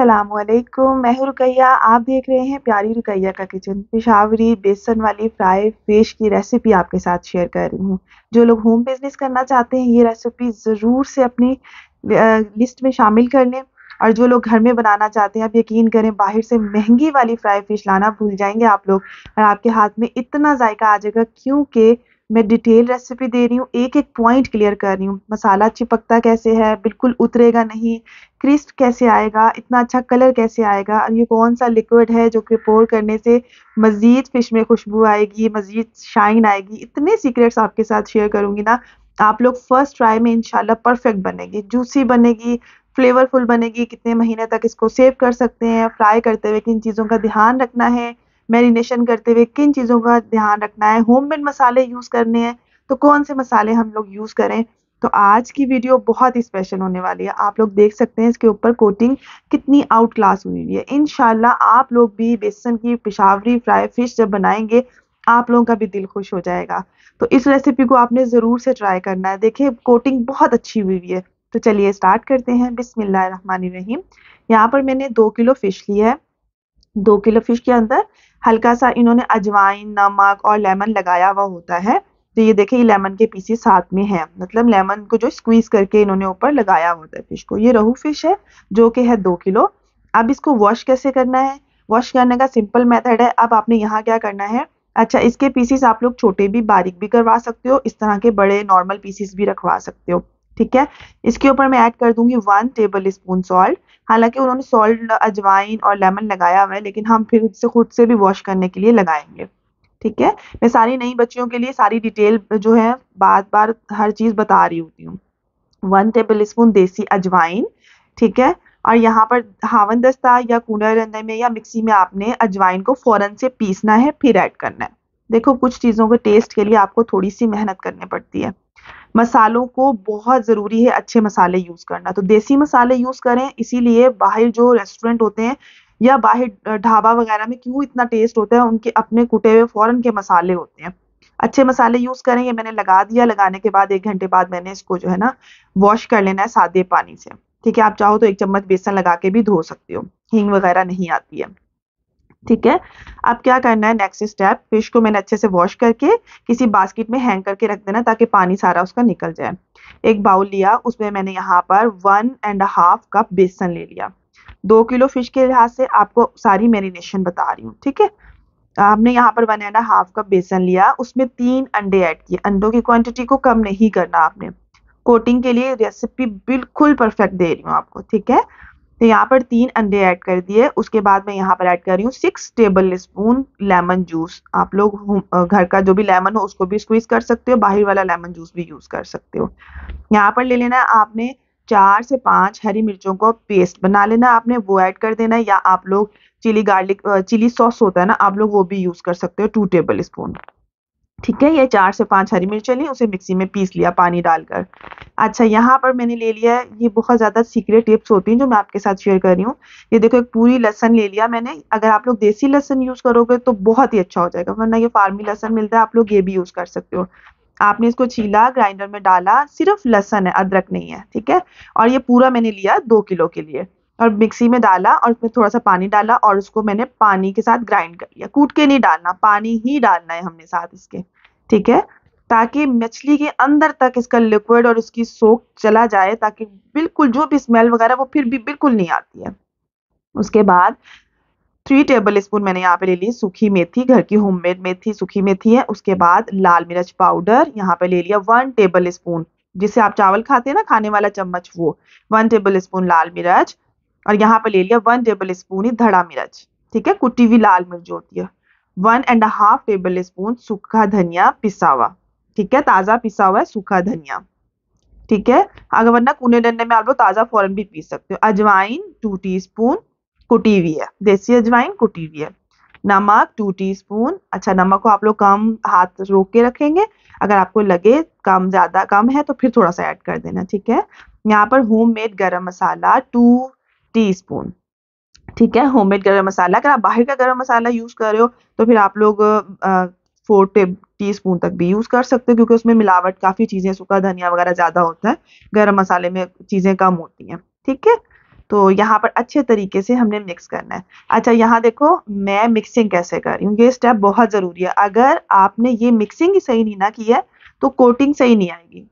अस्सलामुअलैकुम, मैं हूं रुकैया। आप देख रहे हैं प्यारी रुकैया का किचन। पेशावरी बेसन वाली फ्राई फिश की रेसिपी आपके साथ शेयर कर रही हूं। जो लोग होम बिजनेस करना चाहते हैं, ये रेसिपी ज़रूर से अपनी लिस्ट में शामिल कर लें। और जो लोग घर में बनाना चाहते हैं, आप यकीन करें, बाहर से महंगी वाली फ्राई फिश लाना भूल जाएंगे आप लोग, और आपके हाथ में इतना जायका आ जाएगा, क्योंकि मैं डिटेल रेसिपी दे रही हूँ, एक एक पॉइंट क्लियर कर रही हूँ। मसाला चिपकता कैसे है, बिल्कुल उतरेगा नहीं, क्रिस्प कैसे आएगा, इतना अच्छा कलर कैसे आएगा, और ये कौन सा लिक्विड है जो कि पोर करने से मज़ीद फिश में खुशबू आएगी, मज़ीद शाइन आएगी। इतने सीक्रेट्स आपके साथ शेयर करूँगी ना, आप लोग फर्स्ट ट्राई में इंशाल्लाह परफेक्ट बनेगी, जूसी बनेगी, फ्लेवरफुल बनेगी। कितने महीने तक इसको सेव कर सकते हैं, फ्राई करते हुए किन चीज़ों का ध्यान रखना है, मैरिनेशन करते हुए किन चीज़ों का ध्यान रखना है, होममेड मसाले यूज़ करने हैं तो कौन से मसाले हम लोग यूज़ करें। तो आज की वीडियो बहुत ही स्पेशल होने वाली है। आप लोग देख सकते हैं इसके ऊपर कोटिंग कितनी आउट क्लास हुई हुई है। इंशाल्लाह आप लोग भी बेसन की पेशावरी फ्राई फिश जब बनाएंगे, आप लोगों का भी दिल खुश हो जाएगा। तो इस रेसिपी को आपने ज़रूर से ट्राई करना है। देखिए कोटिंग बहुत अच्छी हुई हुई है। तो चलिए स्टार्ट करते हैं। बिस्मिल्लाहिर्रहमानिर्रहीम। यहाँ पर मैंने 2 किलो फ़िश ली है। 2 किलो फ़िश के अंदर हल्का सा इन्होंने अजवाइन, नमक और लेमन लगाया हुआ होता है। तो ये देखिए, ये लेमन के पीसेस साथ में हैं, मतलब लेमन को जो स्क्वीज़ करके इन्होंने ऊपर लगाया होता है फिश को। ये रोहू फिश है जो कि है 2 किलो। अब इसको वॉश कैसे करना है, वॉश करने का सिंपल मेथड है। अब आपने यहाँ क्या करना है, अच्छा इसके पीसेस आप लोग छोटे भी, बारीक भी करवा सकते हो, इस तरह के बड़े नॉर्मल पीसेस भी रखवा सकते हो, ठीक है। इसके ऊपर मैं ऐड कर दूंगी 1 टेबल स्पून सॉल्ट। हालांकि उन्होंने सॉल्ट, अजवाइन और लेमन लगाया हुआ है, लेकिन हम फिर उससे खुद से भी वॉश करने के लिए लगाएंगे, ठीक है। मैं सारी नई बच्चियों के लिए सारी डिटेल जो है बार बार हर चीज़ बता रही होती हूँ। 1 टेबल स्पून देसी अजवाइन, ठीक है। और यहाँ पर हावन दस्ता या कूलर रंधे में या मिक्सी में आपने अजवाइन को फ़ौरन से पीसना है, फिर ऐड करना है। देखो कुछ चीज़ों के टेस्ट के लिए आपको थोड़ी सी मेहनत करनी पड़ती है। मसालों को बहुत ज़रूरी है अच्छे मसाले यूज़ करना, तो देसी मसाले यूज़ करें। इसीलिए बाहर जो रेस्टोरेंट होते हैं या बाहर ढाबा वगैरह में क्यों इतना टेस्ट होता है, उनके अपने कुटे हुए फ़ौरन के मसाले होते हैं। अच्छे मसाले यूज़ करें। ये मैंने लगा दिया। लगाने के बाद 1 घंटे बाद मैंने इसको जो है ना वॉश कर लेना है सादे पानी से, ठीक है। आप चाहो तो 1 चम्मच बेसन लगा के भी धो सकते हो, हींग वगैरह नहीं आती है, ठीक है। अब क्या करना है नेक्स्ट स्टेप, फिश को मैंने अच्छे से वॉश करके किसी बास्केट में हैंग करके रख देना, ताकि पानी सारा उसका निकल जाए। एक बाउल लिया, उसमें मैंने यहाँ पर 1.5 कप बेसन ले लिया। 2 किलो फिश के लिहाज से आपको सारी मैरिनेशन बता रही हूँ, ठीक है। आपने यहाँ पर 1.5 कप बेसन लिया, उसमें 3 अंडे ऐड किए। अंडों की क्वांटिटी को कम नहीं करना आपने, कोटिंग के लिए रेसिपी बिल्कुल परफेक्ट दे रही हूँ आपको, ठीक है। तो यहाँ पर 3 अंडे ऐड कर दिए। उसके बाद मैं यहाँ पर ऐड कर रही हूँ 6 टेबल स्पून लेमन जूस। आप लोग घर का जो भी लेमन हो उसको भी स्क्वीज कर सकते हो, बाहर वाला लेमन जूस भी यूज़ कर सकते हो। यहाँ पर ले लेना है आपने 4 से 5 हरी मिर्चों को पेस्ट बना लेना, आपने वो ऐड कर देना है। या आप लोग चिली गार्लिक, चिली सॉस होता है ना, आप लोग वो भी यूज़ कर सकते हो 2 टेबल स्पून, ठीक है। ये 4 से 5 हरी मिर्चें ली, उसे मिक्सी में पीस लिया पानी डालकर। अच्छा यहाँ पर मैंने ले लिया है, ये बहुत ज़्यादा सीक्रेट टिप्स होती हैं जो मैं आपके साथ शेयर कर रही हूँ। ये देखो एक पूरी लहसन ले लिया मैंने। अगर आप लोग देसी लहसन यूज़ करोगे तो बहुत ही अच्छा हो जाएगा, वरना ये फार्मी लहसन मिलता है, आप लोग ये भी यूज़ कर सकते हो। आपने इसको छीला, ग्राइंडर में डाला, सिर्फ लहसन है, अदरक नहीं है, ठीक है। और ये पूरा मैंने लिया 2 किलो के लिए, और मिक्सी में डाला और उसमें थोड़ा सा पानी डाला और उसको मैंने पानी के साथ ग्राइंड कर लिया। कूट के नहीं डालना, पानी ही डालना है हमने साथ इसके, ठीक है, ताकि मछली के अंदर तक इसका लिक्विड और उसकी सोक चला जाए, ताकि बिल्कुल जो भी स्मेल वगैरह वो फिर भी बिल्कुल नहीं आती है। उसके बाद 3 टेबल स्पून मैंने यहाँ पे ले ली सूखी मेथी, घर की होममेड मेथी, सूखी मेथी है। उसके बाद लाल मिर्च पाउडर यहाँ पे ले लिया 1 टेबल स्पून, जिसे आप चावल खाते हैं ना, खाने वाला चम्मच, वो 1 टेबल स्पून लाल मिर्च। और यहाँ पे ले लिया 1 टेबल स्पून ही धड़ा मिर्च, ठीक है, कुटी हुई लाल मिर्च जो होती है। 1.5 टेबल स्पून सूखा धनिया पिसा हुआ, ठीक है, ताज़ा पिसा हुआ है सूखा धनिया, ठीक है। अगर वरना कूने डंडे में आप लोग ताज़ा फौरन भी पीस सकते हो। अजवाइन 2 टीस्पून कुटी हुई है, देसी अजवाइन कुटी हुई है। नमक 2 टीस्पून। अच्छा नमक को आप लोग कम, हाथ रोक के रखेंगे, अगर आपको लगे कम ज़्यादा कम है तो फिर थोड़ा सा ऐड कर देना, ठीक है। यहाँ पर होममेड गरम मसाला 2 टीस्पून, ठीक है, होममेड गरम मसाला। अगर आप बाहर का गरम मसाला यूज़ कर रहे हो तो फिर आप लोग 4 टीस्पून तक भी यूज़ कर सकते हो, क्योंकि उसमें मिलावट काफ़ी चीज़ें, सूखा धनिया वगैरह ज़्यादा होता है, गरम मसाले में चीज़ें कम होती हैं, ठीक है। तो यहाँ पर अच्छे तरीके से हमने मिक्स करना है। अच्छा यहाँ देखो मैं मिक्सिंग कैसे कर रही हूँ, ये स्टेप बहुत ज़रूरी है। अगर आपने ये मिक्सिंग ही सही नहीं ना की है तो कोटिंग सही नहीं आएगी।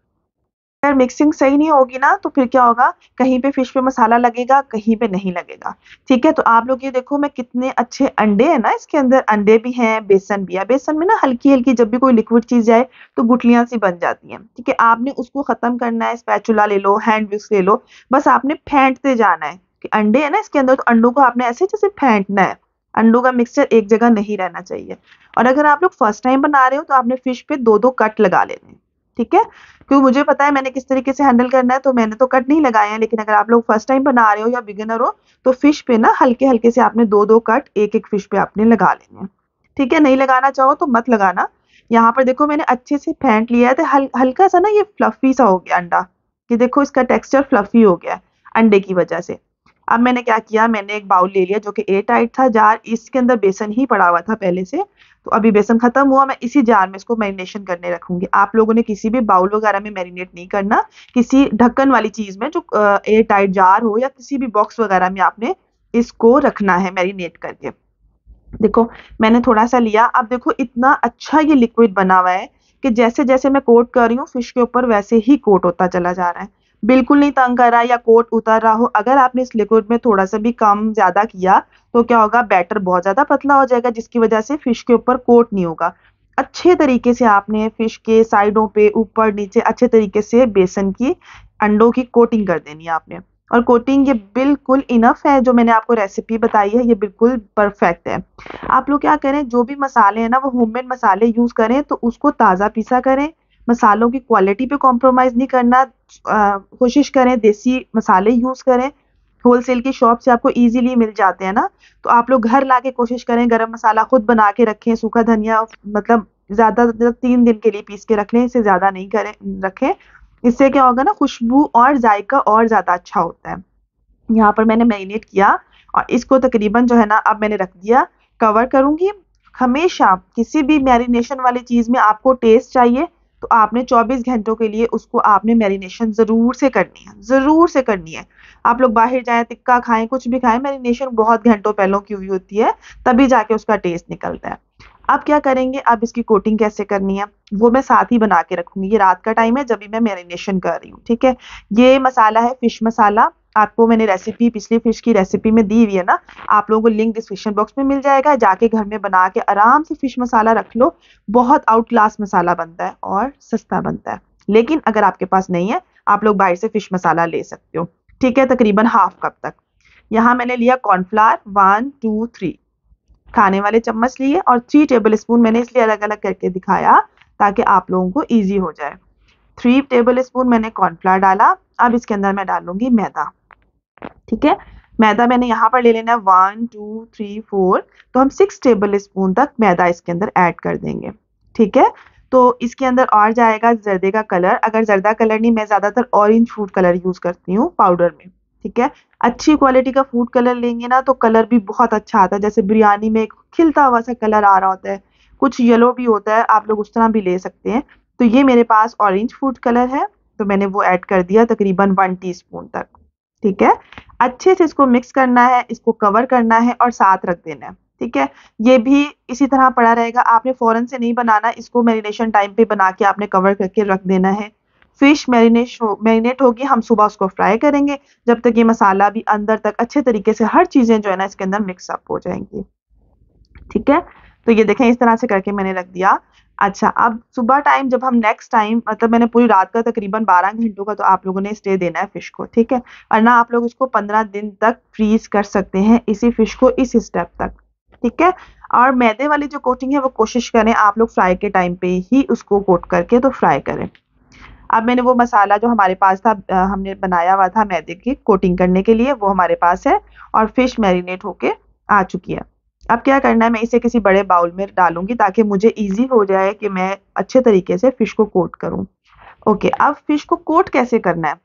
अगर मिक्सिंग सही नहीं होगी ना तो फिर क्या होगा, कहीं पे फिश पे मसाला लगेगा कहीं पे नहीं लगेगा। ठीक है, तो आप लोग ये देखो मैं कितने अच्छे अंडे हैं ना, इसके अंदर अंडे भी हैं, बेसन भी है। बेसन में ना हल्की हल्की जब भी कोई लिक्विड चीज आए तो गुठलियां सी बन जाती हैं। ठीक है, आपने उसको खत्म करना है, स्पैचुला ले लो, हैंड विस्क ले लो, बस आपने फेंटते जाना है कि अंडे है ना इसके अंदर, तो अंडों को आपने ऐसे जैसे फेंटना है, अंडों का मिक्सचर एक जगह नहीं रहना चाहिए। और अगर आप लोग फर्स्ट टाइम बना रहे हो तो आपने फिश पे 2-2 कट लगा लेने हैं। ठीक है, क्योंकि मुझे पता है मैंने किस तरीके से हैंडल करना है तो मैंने तो कट नहीं लगाए हैं, लेकिन अगर आप लोग फर्स्ट टाइम बना रहे हो या बिगिनर हो तो फिश पे ना हल्के हल्के से आपने 2-2 कट एक फिश पे आपने लगा लेने हैं। ठीक है, नहीं लगाना चाहो तो मत लगाना। यहाँ पर देखो मैंने अच्छे से फेंट लिया है तो हल्का सा ना ये फ्लफी सा हो गया अंडा, कि देखो इसका टेक्स्चर फ्लफी हो गया है अंडे की वजह से। अब मैंने क्या किया, मैंने एक बाउल ले लिया जो कि एयर टाइट था जार, इसके अंदर बेसन ही पड़ा हुआ था पहले से, तो अभी बेसन खत्म हुआ, मैं इसी जार में इसको मैरिनेशन करने रखूंगी। आप लोगों ने किसी भी बाउल वगैरह में मैरिनेट नहीं करना, किसी ढक्कन वाली चीज में जो एयर टाइट जार हो या किसी भी बॉक्स वगैरह में आपने इसको रखना है मैरिनेट करके। देखो मैंने थोड़ा सा लिया, अब देखो इतना अच्छा ये लिक्विड बना हुआ है कि जैसे जैसे मैं कोट कर रही हूँ फिश के ऊपर वैसे ही कोट होता चला जा रहा है, बिल्कुल नहीं तंग कर रहा या कोट उतर रहा हो। अगर आपने इस लिक्विड में थोड़ा सा भी कम ज़्यादा किया तो क्या होगा, बैटर बहुत ज़्यादा पतला हो जाएगा जिसकी वजह से फिश के ऊपर कोट नहीं होगा। अच्छे तरीके से आपने फिश के साइडों पे ऊपर नीचे अच्छे तरीके से बेसन की अंडों की कोटिंग कर देनी है आपने, और कोटिंग ये बिल्कुल इनफ है जो मैंने आपको रेसिपी बताई है, ये बिल्कुल परफेक्ट है। आप लोग क्या करें, जो भी मसाले हैं ना वो होममेड मसाले यूज़ करें, तो उसको ताज़ा पीसा करें, मसालों की क्वालिटी पे कॉम्प्रोमाइज़ नहीं करना, कोशिश करें देसी मसाले यूज़ करें, होलसेल की शॉप से आपको इजीली मिल जाते हैं ना, तो आप लोग घर लाके कोशिश करें गरम मसाला खुद बना के रखें, सूखा धनिया मतलब ज़्यादा 3 दिन के लिए पीस के रख लें, इससे ज़्यादा नहीं करें रखें, इससे क्या होगा ना खुशबू और जायका और ज़्यादा अच्छा होता है। यहाँ पर मैंने मैरिनेट किया और इसको तकरीबन जो है ना अब मैंने रख दिया, कवर करूँगी। हमेशा किसी भी मैरिनेशन वाली चीज़ में आपको टेस्ट चाहिए, तो आपने 24 घंटों के लिए उसको आपने मैरिनेशन ज़रूर से करनी है, ज़रूर से करनी है। आप लोग बाहर जाएं, टिक्का खाएं, कुछ भी खाएं, मैरिनेशन बहुत घंटों पहले की हुई होती है, तभी जाके उसका टेस्ट निकलता है। अब क्या करेंगे, अब इसकी कोटिंग कैसे करनी है वो मैं साथ ही बना के रखूंगी, ये रात का टाइम है जब भी मैं मैरिनेशन कर रही हूँ। ठीक है, ये मसाला है फिश मसाला, आपको मैंने रेसिपी पिछली फिश की रेसिपी में दी हुई है ना, आप लोगों को लिंक डिस्क्रिप्शन बॉक्स में मिल जाएगा, जाके घर में बना के आराम से फिश मसाला रख लो, बहुत आउट क्लास मसाला बनता है और सस्ता बनता है। लेकिन अगर आपके पास नहीं है आप लोग बाहर से फिश मसाला ले सकते हो। ठीक है, तकरीबन हाफ कप तक। यहाँ मैंने लिया कॉर्नफ्लावर 1, 2, 3 खाने वाले चम्मच लिए, और 3 टेबल स्पून मैंने इसलिए अलग अलग करके दिखाया ताकि आप लोगों को ईजी हो जाए। 3 टेबल स्पून मैंने कॉर्नफ्लावर डाला। अब इसके अंदर मैं डालूंगी मैदा। ठीक है, मैदा मैंने यहाँ पर ले लेना है 1, 2, 3, 4, तो हम 6 टेबल स्पून तक मैदा इसके अंदर ऐड कर देंगे। ठीक है, तो इसके अंदर और जाएगा जर्दे का कलर, अगर जर्दा कलर नहीं मैं ज़्यादातर ऑरेंज फूड कलर यूज़ करती हूँ पाउडर में। ठीक है, अच्छी क्वालिटी का फूड कलर लेंगे ना तो कलर भी बहुत अच्छा आता है, जैसे बिरयानी में एक खिलता हुआ सा कलर आ रहा होता है, कुछ येलो भी होता है, आप लोग उस तरह भी ले सकते हैं। तो ये मेरे पास ऑरेंज फूड कलर है तो मैंने वो ऐड कर दिया तकरीबन 1 टीस्पून तक। ठीक है, अच्छे से इसको मिक्स करना है, इसको कवर करना है और साथ रख देना है। ठीक है, ये भी इसी तरह पड़ा रहेगा, आपने फौरन से नहीं बनाना, इसको मैरिनेशन टाइम पे बना के आपने कवर करके रख देना है। फिश मैरिनेट होगी, हम सुबह उसको फ्राई करेंगे, जब तक ये मसाला भी अंदर तक अच्छे तरीके से हर चीज़ें जो है ना इसके अंदर मिक्सअप हो जाएंगी। ठीक है, तो ये देखें इस तरह से करके मैंने रख दिया। अच्छा, अब सुबह टाइम जब हम नेक्स्ट टाइम मतलब मैंने पूरी रात का तकरीबन 12 घंटों का तो आप लोगों ने स्टे देना है फिश को। ठीक है, वरना आप लोग इसको 15 दिन तक फ्रीज कर सकते हैं इसी फिश को इस स्टेप तक। ठीक है, और मैदे वाली जो कोटिंग है वो कोशिश करें आप लोग फ्राई के टाइम पे ही उसको कोट करके तो फ्राई करें। अब मैंने वो मसाला जो हमारे पास था हमने बनाया हुआ था मैदे की कोटिंग करने के लिए, वो हमारे पास है और फिश मैरिनेट होके आ चुकी है। अब क्या करना है, मैं इसे किसी बड़े बाउल में डालूंगी ताकि मुझे इजी हो जाए कि मैं अच्छे तरीके से फिश को कोट करूं। ओके, अब फिश को कोट कैसे करना है,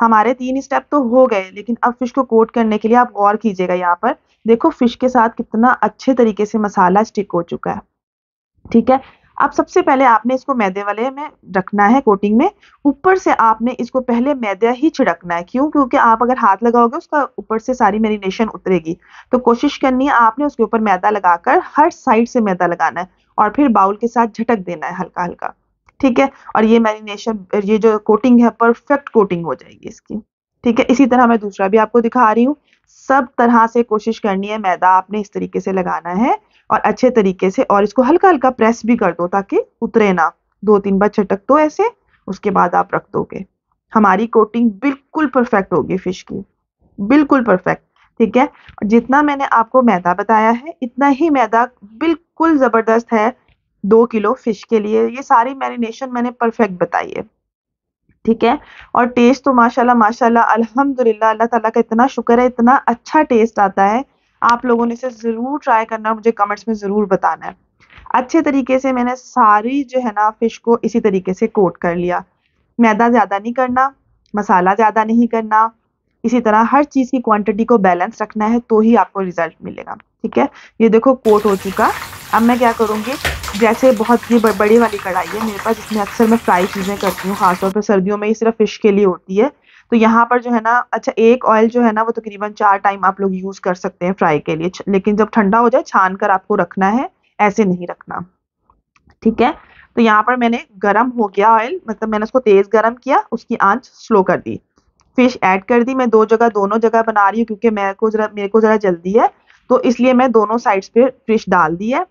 हमारे 3 स्टेप तो हो गए, लेकिन अब फिश को कोट करने के लिए आप गौर कीजिएगा। यहाँ पर देखो फिश के साथ कितना अच्छे तरीके से मसाला स्टिक हो चुका है। ठीक है, अब सबसे पहले आपने इसको मैदे वाले में रखना है कोटिंग में, ऊपर से आपने इसको पहले मैदा ही छिड़कना है। क्यों? क्योंकि आप अगर हाथ लगाओगे उसका ऊपर से सारी मैरिनेशन उतरेगी, तो कोशिश करनी है आपने उसके ऊपर मैदा लगाकर हर साइड से मैदा लगाना है और फिर बाउल के साथ झटक देना है हल्का हल्का, ठीक है। और ये मैरिनेशन, ये जो कोटिंग है परफेक्ट कोटिंग हो जाएगी इसकी, ठीक है। इसी तरह मैं दूसरा भी आपको दिखा रही हूँ। सब तरह से कोशिश करनी है, मैदा आपने इस तरीके से लगाना है और अच्छे तरीके से, और इसको हल्का हल्का प्रेस भी कर दो ताकि उतरे ना, 2-3 बार छटक दो ऐसे, उसके बाद आप रख दोगे। हमारी कोटिंग बिल्कुल परफेक्ट होगी फिश की, बिल्कुल परफेक्ट, ठीक है। जितना मैंने आपको मैदा बताया है इतना ही मैदा बिल्कुल ज़बरदस्त है 2 किलो फिश के लिए। ये सारी मैरिनेशन मैंने परफेक्ट बताई है, ठीक है। और टेस्ट तो माशाल्लाह माशाल्लाह अल्हम्दुलिल्लाह, अल्लाह ताला का इतना शुक्र है, इतना अच्छा टेस्ट आता है। आप लोगों ने इसे ज़रूर ट्राई करना, मुझे कमेंट्स में ज़रूर बताना है। अच्छे तरीके से मैंने सारी जो है ना फ़िश को इसी तरीके से कोट कर लिया। मैदा ज़्यादा नहीं करना, मसाला ज़्यादा नहीं करना, इसी तरह हर चीज़ की क्वांटिटी को बैलेंस रखना है, तो ही आपको रिज़ल्ट मिलेगा, ठीक है। ये देखो कोट हो चुका। अब मैं क्या करूँगी, जैसे बहुत ही बड़ी वाली कढ़ाई है मेरे पास, इसमें अक्सर मैं फ्राई चीज़ें करती हूँ, ख़ासतौर पर सर्दियों में ये सिर्फ फ़िश के लिए होती है। तो यहाँ पर जो है ना, अच्छा एक ऑयल जो है ना वो तकरीबन 4 टाइम आप लोग यूज़ कर सकते हैं फ्राई के लिए, लेकिन जब ठंडा हो जाए छान कर आपको रखना है, ऐसे नहीं रखना, ठीक है। तो यहाँ पर मैंने गरम हो गया ऑयल, मतलब मैंने उसको तेज़ गरम किया, उसकी आंच स्लो कर दी, फिश ऐड कर दी। मैं दोनों जगह बना रही हूँ क्योंकि मेरे को ज़रा जल्दी है, तो इसलिए मैं दोनों साइड्स पर फिश डाल दी है।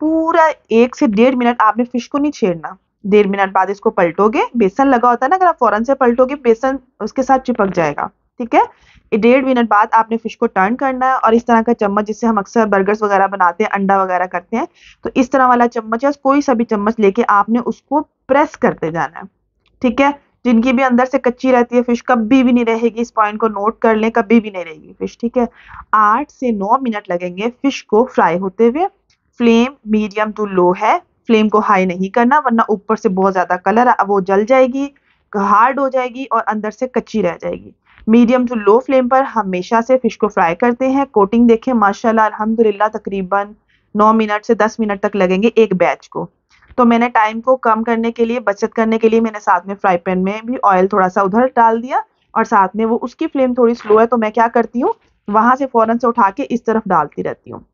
पूरा 1 से 1.5 मिनट आपने फिश को नहीं छेड़ना, 1.5 मिनट बाद इसको पलटोगे। बेसन लगा होता है ना, अगर आप फौरन से पलटोगे बेसन उसके साथ चिपक जाएगा, ठीक है। 1.5 मिनट बाद आपने फिश को टर्न करना है, और इस तरह का चम्मच जिससे हम अक्सर बर्गर्स वगैरह बनाते हैं, अंडा वगैरह करते हैं, तो इस तरह वाला चम्मच या कोई सा भी चम्मच लेके आपने उसको प्रेस करते जाना है, ठीक है। जिनकी भी अंदर से कच्ची रहती है फिश, कभी भी नहीं रहेगी, इस पॉइंट को नोट कर लें, कभी भी नहीं रहेगी फिश, ठीक है। 8 से 9 मिनट लगेंगे फिश को फ्राई होते हुए। फ्लेम मीडियम टू लो है, फ्लेम को हाई नहीं करना वरना ऊपर से बहुत ज़्यादा कलर वो जल जाएगी, हार्ड हो जाएगी और अंदर से कच्ची रह जाएगी। मीडियम टू लो फ्लेम पर हमेशा से फिश को फ्राई करते हैं। कोटिंग देखें माशाल्लाह अल्हम्दुलिल्लाह, तकरीबन 9 मिनट से 10 मिनट तक लगेंगे एक बैच को। तो मैंने टाइम को कम करने के लिए, बचत करने के लिए, मैंने साथ में फ्राई पैन में भी ऑयल थोड़ा सा उधर डाल दिया, और साथ में वो उसकी फ्लेम थोड़ी स्लो है, तो मैं क्या करती हूँ वहाँ से फ़ौरन से उठा के इस तरफ डालती रहती हूँ।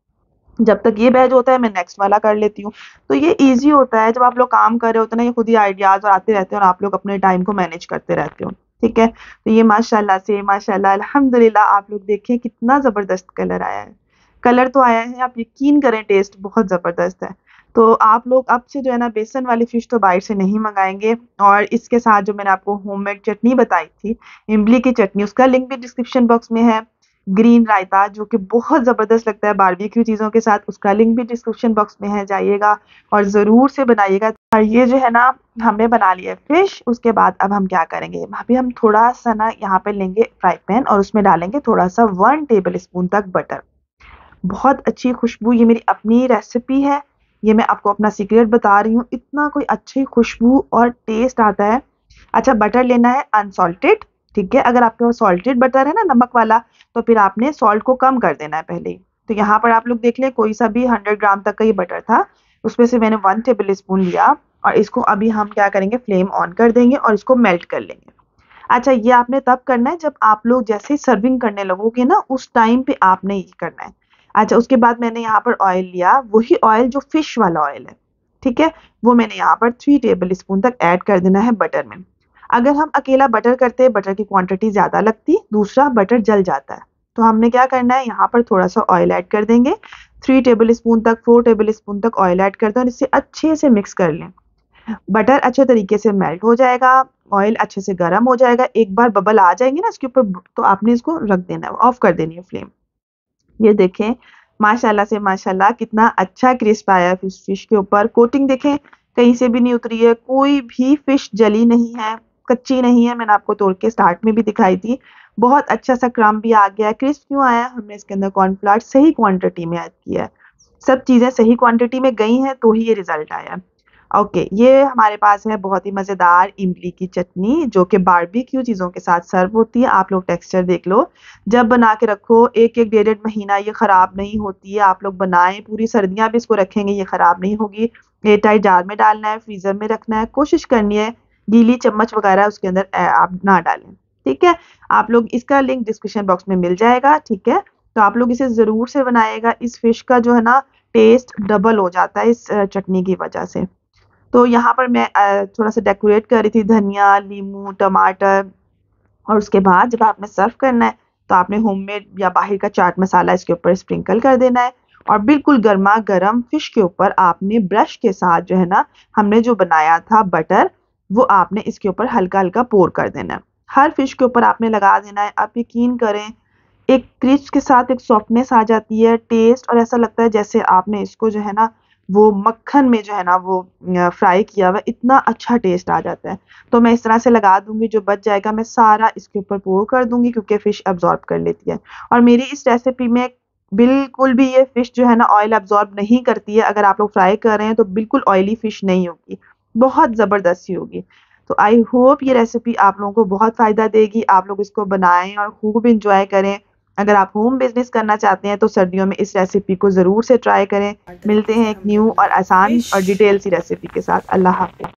जब तक ये बैच होता है मैं नेक्स्ट वाला कर लेती हूँ। तो ये इजी होता है, जब आप लोग काम कर रहे होते हैं ना, ये खुद ही आइडियाज़ और आते रहते हैं और आप लोग अपने टाइम को मैनेज करते रहते हो, ठीक है। तो ये माशाल्लाह अल्हम्दुलिल्लाह आप लोग देखें कितना ज़बरदस्त कलर आया है, कलर तो आया है, आप यकीन करें टेस्ट बहुत ज़बरदस्त है। तो आप लोग अब से जो है ना बेसन वाली फ़िश तो बाहर से नहीं मंगाएंगे। और इसके साथ जो मैंने आपको होममेड चटनी बताई थी, इमली की चटनी, उसका लिंक भी डिस्क्रिप्शन बॉक्स में है। ग्रीन रायता जो कि बहुत ज़बरदस्त लगता है बारबेक्यू चीज़ों के साथ, उसका लिंक भी डिस्क्रिप्शन बॉक्स में है, जाइएगा और ज़रूर से बनाइएगा। और ये जो है ना हमने बना लिया फ़िश, उसके बाद अब हम क्या करेंगे, अभी हम थोड़ा सा ना यहाँ पे लेंगे फ्राई पैन और उसमें डालेंगे थोड़ा सा 1 टेबल स्पून तक बटर। बहुत अच्छी खुशबू, ये मेरी अपनी रेसिपी है, ये मैं आपको अपना सीक्रेट बता रही हूँ, इतना कोई अच्छी खुशबू और टेस्ट आता है। अच्छा बटर लेना है अनसॉल्टेड, ठीक है। अगर आपके पास सॉल्टेड बटर है ना, नमक वाला, तो फिर आपने सॉल्ट को कम कर देना है पहले ही। तो यहाँ पर आप लोग देख लें कोई सा भी 100 ग्राम तक का ये बटर था, उसमें से मैंने 1 टेबल स्पून लिया, और इसको अभी हम क्या करेंगे फ्लेम ऑन कर देंगे और इसको मेल्ट कर लेंगे। अच्छा ये आपने तब करना है जब आप लोग जैसे सर्विंग करने लगोगे ना, उस टाइम पर आपने ये करना है। अच्छा उसके बाद मैंने यहाँ पर ऑयल लिया, वही ऑयल जो फिश वाला ऑयल है, ठीक है, वो मैंने यहाँ पर 3 टेबल स्पून तक ऐड कर देना है बटर में। अगर हम अकेला बटर करते हैं बटर की क्वांटिटी ज़्यादा लगती, दूसरा बटर जल जाता है, तो हमने क्या करना है यहाँ पर थोड़ा सा ऑयल ऐड कर देंगे, 3 टेबल स्पून तक 4 टेबल स्पून तक ऑयल ऐड कर दें और इससे अच्छे से मिक्स कर लें। बटर अच्छे तरीके से मेल्ट हो जाएगा, ऑयल अच्छे से गर्म हो जाएगा, एक बार बबल आ जाएंगे ना इसके ऊपर, तो आपने इसको रख देना है, ऑफ कर देनी है फ्लेम। ये देखें माशाल्लाह कितना अच्छा क्रिस्प आया फिश के ऊपर। कोटिंग देखें कहीं से भी नहीं उतरी है, कोई भी फिश जली नहीं है, कच्ची नहीं है, मैंने आपको तोड़ के स्टार्ट में भी दिखाई थी। बहुत अच्छा सा क्रम भी आ गया है। क्रिस्प क्यों आया, हमने इसके अंदर कॉर्नफ्लावर सही क्वांटिटी में ऐड किया है, सब चीज़ें सही क्वांटिटी में गई हैं तो ही ये रिजल्ट आया। ओके ये हमारे पास है बहुत ही मज़ेदार इमली की चटनी जो कि बारबेक्यू चीज़ों के साथ सर्व होती है। आप लोग टेक्सचर देख लो, जब बना के रखो एक डेढ़ महीना ये ख़राब नहीं होती है। आप लोग बनाएं, पूरी सर्दियां भी इसको रखेंगे ये ख़राब नहीं होगी। एयरटाइट जार में डालना है, फ्रीज़र में रखना है, कोशिश करनी है गीली चम्मच वगैरह उसके अंदर आप ना डालें, ठीक है। आप लोग इसका लिंक डिस्क्रिप्शन बॉक्स में मिल जाएगा, ठीक है। तो आप लोग इसे ज़रूर से बनाएगा, इस फिश का जो है ना टेस्ट डबल हो जाता है इस चटनी की वजह से। तो यहाँ पर मैं थोड़ा सा डेकोरेट कर रही थी, धनिया, नींबू, टमाटर, और उसके बाद जब आपने सर्व करना है तो आपने होममेड या बाहर का चाट मसाला इसके ऊपर स्प्रिंकल कर देना है। और बिल्कुल गर्मा गर्म फिश के ऊपर आपने ब्रश के साथ जो है ना हमने जो बनाया था बटर, वो आपने इसके ऊपर हल्का हल्का पोर कर देना है। हर फिश के ऊपर आपने लगा देना है। आप यकीन करें एक क्रिस्प के साथ एक सॉफ्टनेस आ जाती है, टेस्ट, और ऐसा लगता है जैसे आपने इसको जो है ना वो मक्खन में जो है ना वो फ्राई किया हुआ, इतना अच्छा टेस्ट आ जाता है। तो मैं इस तरह से लगा दूंगी, जो बच जाएगा मैं सारा इसके ऊपर पोर कर दूंगी क्योंकि फ़िश अब्जॉर्ब कर लेती है। और मेरी इस रेसिपी में बिल्कुल भी ये फ़िश जो है ना ऑयल अब्जॉर्ब नहीं करती है। अगर आप लोग फ्राई कर रहे हैं तो बिल्कुल ऑयली फ़िश नहीं होगी, बहुत ज़बरदस्ती होगी। तो आई होप ये रेसिपी आप लोगों को बहुत फ़ायदा देगी। आप लोग इसको बनाएं और खूब इंजॉय करें। अगर आप होम बिजनेस करना चाहते हैं तो सर्दियों में इस रेसिपी को ज़रूर से ट्राई करें। मिलते हैं एक न्यू और आसान और डिटेल सी रेसिपी के साथ। अल्लाह हाफ़िज़।